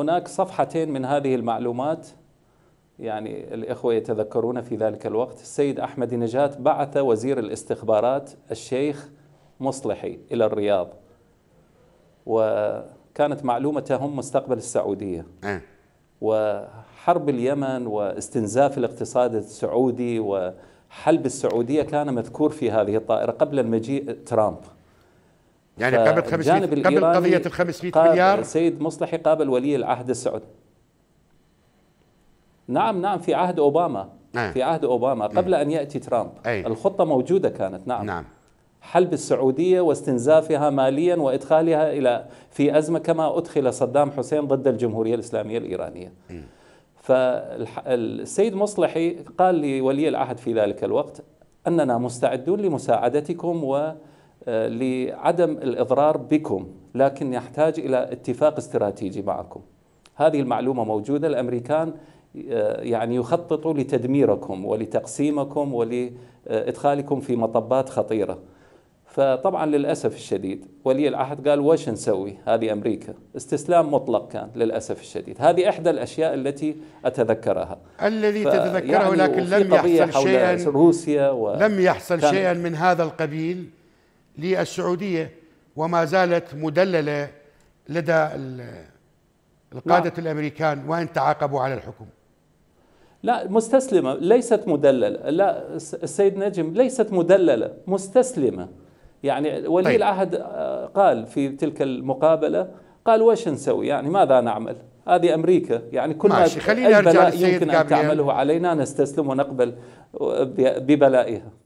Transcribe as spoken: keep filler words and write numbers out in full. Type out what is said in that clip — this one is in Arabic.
هناك صفحتين من هذه المعلومات، يعني الإخوة يتذكرون في ذلك الوقت السيد أحمد نجات بعث وزير الاستخبارات الشيخ مصلحي إلى الرياض، وكانت معلومتهم مستقبل السعودية وحرب اليمن واستنزاف الاقتصاد السعودي وحلب السعودية كان مذكور في هذه الطائرة قبل المجيء ترامب، يعني قبل خمسمائة قبل قضية ال خمسمائة مليار. سيد مصلحي قابل ولي العهد السعودي. نعم نعم في عهد أوباما، نعم في عهد أوباما قبل نعم أن يأتي ترامب، أي الخطة موجودة كانت. نعم نعم حلب السعودية واستنزافها ماليا وإدخالها إلى في أزمة كما أدخل صدام حسين ضد الجمهورية الإسلامية الإيرانية. م. فالسيد مصلحي قال لولي العهد في ذلك الوقت أننا مستعدون لمساعدتكم و لعدم الإضرار بكم، لكن يحتاج إلى اتفاق استراتيجي معكم. هذه المعلومة موجودة، الأمريكان يعني يخططوا لتدميركم ولتقسيمكم ولإدخالكم في مطبات خطيرة. فطبعا للأسف الشديد ولي العهد قال وش نسوي، هذه أمريكا، استسلام مطلق كان للأسف الشديد. هذه إحدى الأشياء التي أتذكرها الذي تتذكره يعني، لكن لم يحصل شيئا روسيا و... لم يحصل شيئا من هذا القبيل للسعودية، وما زالت مدللة لدى القادة لا. الأمريكان وإن تعاقبوا على الحكم. لا مستسلمة، ليست مدللة، لا السيد نجم ليست مدللة، مستسلمة يعني. ولي طيب. العهد قال في تلك المقابلة قال وش نسوي، يعني ماذا نعمل، هذه أمريكا يعني كل ما أي بلاء يمكن أن تعمله علينا نستسلم ونقبل ببلائها.